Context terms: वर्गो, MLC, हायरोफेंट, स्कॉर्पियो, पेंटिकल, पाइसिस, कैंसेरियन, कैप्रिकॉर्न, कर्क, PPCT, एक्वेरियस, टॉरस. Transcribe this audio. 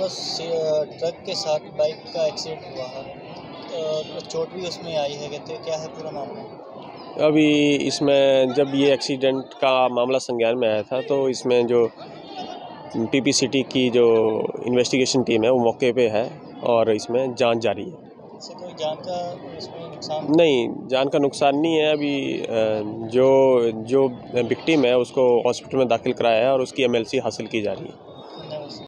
सुबह ट्रक के साथ बाइक का एक्सीडेंट हुआ है और चोट भी उसमें आई है, कहते हैं क्या है पूरा मामला? अभी इसमें जब ये एक्सीडेंट का मामला संज्ञान में आया था तो इसमें जो पीपीसीटी की जो इन्वेस्टिगेशन टीम है वो मौके पे है और इसमें जांच जारी है। इससे कोई जान का इसमें नुकसान नहीं? जान का नुकसान नहीं है। अभी जो विक्टिम है उसको हॉस्पिटल में दाखिल कराया है और उसकी MLC हासिल की जा रही है।